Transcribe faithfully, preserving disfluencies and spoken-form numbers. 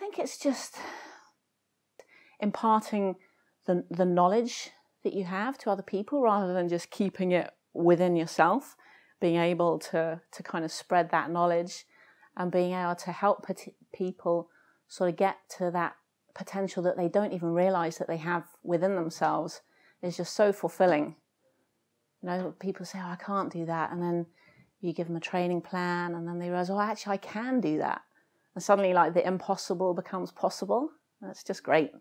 think it's just imparting the, the knowledge that you have to other people rather than just keeping it within yourself, being able to, to kind of spread that knowledge and being able to help people sort of get to that potential that they don't even realize that they have within themselves is just so fulfilling. You know, people say, oh, I can't do that. And then you give them a training plan and then they realize, oh, actually, I can do that. And suddenly, like, the impossible becomes possible. That's just great.